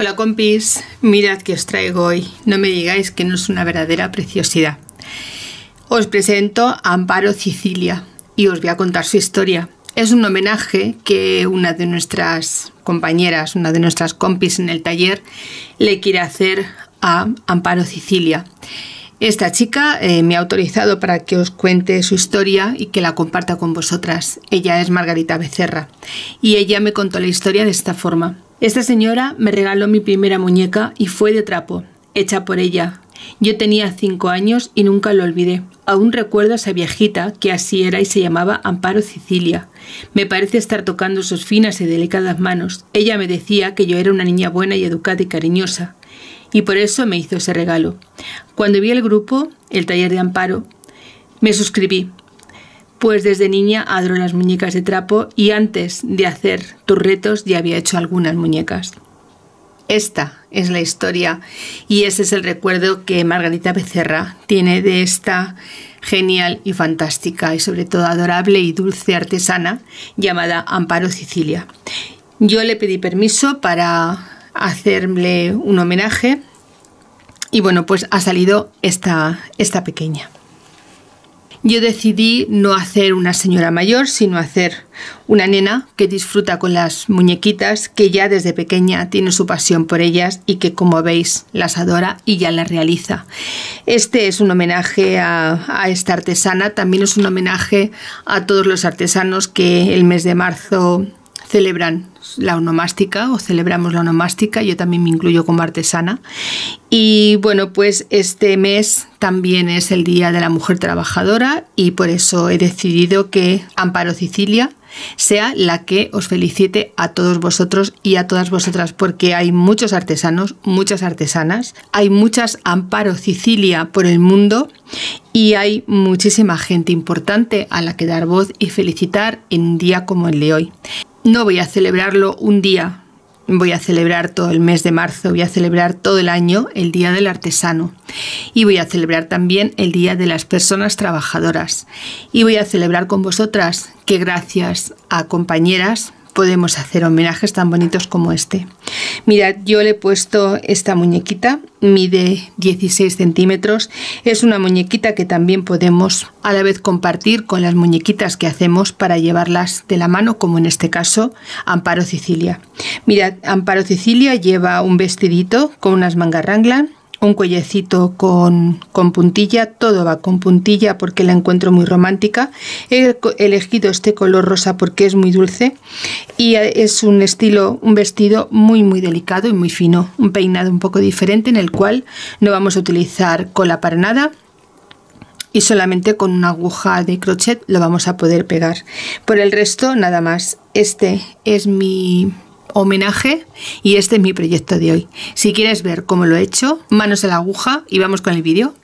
Hola compis, mirad que os traigo hoy, no me digáis que no es una verdadera preciosidad. Os presento a Amparo Cicilia y os voy a contar su historia. Es un homenaje que una de nuestras compañeras, una de nuestras compis en el taller, le quiere hacer a Amparo Cicilia. Esta chica me ha autorizado para que os cuente su historia y que la comparta con vosotras. Ella es Margarita Becerra y ella me contó la historia de esta forma. Esta señora me regaló mi primera muñeca y fue de trapo, hecha por ella. Yo tenía 5 años y nunca lo olvidé. Aún recuerdo a esa viejita que así era y se llamaba Amparo Cicilia. Me parece estar tocando sus finas y delicadas manos. Ella me decía que yo era una niña buena y educada y cariñosa, y por eso me hizo ese regalo. Cuando vi el grupo, el taller de Amparo, me suscribí. Pues desde niña adoro las muñecas de trapo y antes de hacer tus retos ya había hecho algunas muñecas. Esta es la historia y ese es el recuerdo que Margarita Becerra tiene de esta genial y fantástica y sobre todo adorable y dulce artesana llamada Amparo Cicilia. Yo le pedí permiso para hacerle un homenaje y bueno, pues ha salido esta pequeña. Yo decidí no hacer una señora mayor, sino hacer una nena que disfruta con las muñequitas, que ya desde pequeña tiene su pasión por ellas y que, como veis, las adora y ya las realiza. Este es un homenaje a esta artesana, también es un homenaje a todos los artesanos que el mes de marzo celebran la onomástica o celebramos la onomástica. Yo también me incluyo como artesana y bueno, pues este mes también es el Día de la Mujer Trabajadora y por eso he decidido que Amparo Cicilia sea la que os felicite a todos vosotros y a todas vosotras, porque hay muchos artesanos, muchas artesanas, hay muchas Amparo Cicilia por el mundo y hay muchísima gente importante a la que dar voz y felicitar en un día como el de hoy. No voy a celebrarlo un día, voy a celebrar todo el mes de marzo, voy a celebrar todo el año el Día del Artesano y voy a celebrar también el Día de las Personas Trabajadoras y voy a celebrar con vosotras que gracias a compañeras podemos hacer homenajes tan bonitos como este. Mirad, yo le he puesto esta muñequita, mide 16 centímetros, es una muñequita que también podemos a la vez compartir con las muñequitas que hacemos para llevarlas de la mano, como en este caso Amparo Cicilia. Mirad, Amparo Cicilia lleva un vestidito con unas mangas Ranglan, un cuellecito con puntilla, todo va con puntilla porque la encuentro muy romántica. He elegido este color rosa porque es muy dulce y es un estilo, un vestido muy muy delicado y muy fino, un peinado un poco diferente en el cual no vamos a utilizar cola para nada y solamente con una aguja de crochet lo vamos a poder pegar. Por el resto nada más. Este es mi homenaje y este es mi proyecto de hoy. Si quieres ver cómo lo he hecho, manos a la aguja y vamos con el vídeo.